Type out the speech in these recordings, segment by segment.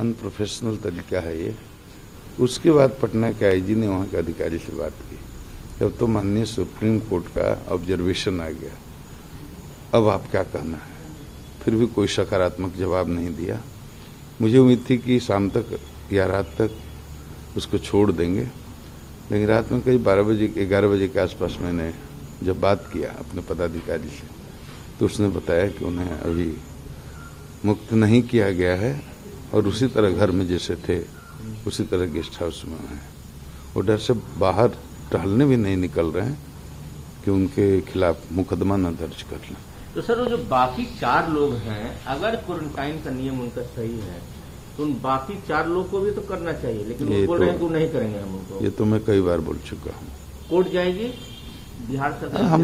Unprofessional तरीका है ये। उसके बाद पटना के आईजी ने वहाँ के अधिकारी से बात की, तब तो माननीय सुप्रीम कोर्ट का ऑब्जर्वेशन आ गया, अब आप क्या कहना है। फिर भी कोई सकारात्मक जवाब नहीं दिया। मुझे उम्मीद थी कि शाम तक या रात तक उसको छोड़ देंगे, लेकिन रात में करीब 11 बजे के आसपास मैंने जब बात किया अपने पदाधिकारी से, तो उसने बताया कि उन्हें अभी मुक्त नहीं किया गया है और उसी तरह घर में जैसे थे उसी तरह गेस्ट हाउस में हैं। वो डर से बाहर टहलने भी नहीं निकल रहे हैं कि उनके खिलाफ मुकदमा न दर्ज कर लें। तो सर वो जो बाकी 4 लोग हैं, अगर क्वारंटाइन का नियम उनका सही है तो उन बाकी 4 लोग को भी तो करना चाहिए, लेकिन वो बोल रहे हैं कि नहीं करेंगे हम उनको। ये तो मैं कई बार बोल चुका हूँ। कोर्ट जाएगी बिहार सरकार, हम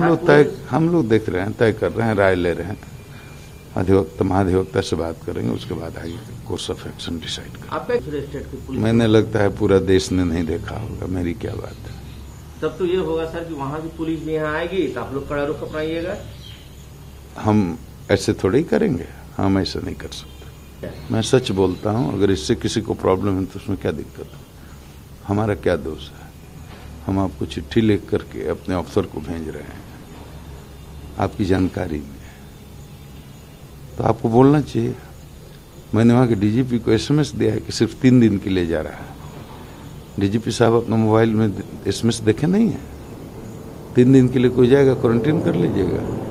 लोग देख रहे हैं, तय कर रहे हैं, राय ले रहे हैं, अधिवक्ता महाधिवक्ता से बात करेंगे, उसके बाद आगे कोर्स ऑफ एक्शन डिसाइड करेंगे। मैंने लगता है पूरा देश ने नहीं देखा होगा, मेरी क्या बात है। तब तो ये होगा सर कि वहाँ की पुलिस भी यहाँ आएगी तो आप लोग कड़ा रुख अपनाइएगा। हम ऐसे थोड़े ही करेंगे, हम ऐसा नहीं कर सकते। मैं सच बोलता हूँ, अगर इससे किसी को प्रॉब्लम है तो उसमें क्या दिक्कत है, हमारा क्या दोष है। हम आपको चिट्ठी लिख करके अपने अफसर को भेज रहे हैं आपकी जानकारी में, तो आपको बोलना चाहिए। मैंने वहाँ के डीजीपी को SMS दिया है कि सिर्फ 3 दिन के लिए जा रहा है। डीजीपी साहब अपना मोबाइल में SMS देखे नहीं है, 3 दिन के लिए कोई जाएगा क्वारंटीन कर लीजिएगा।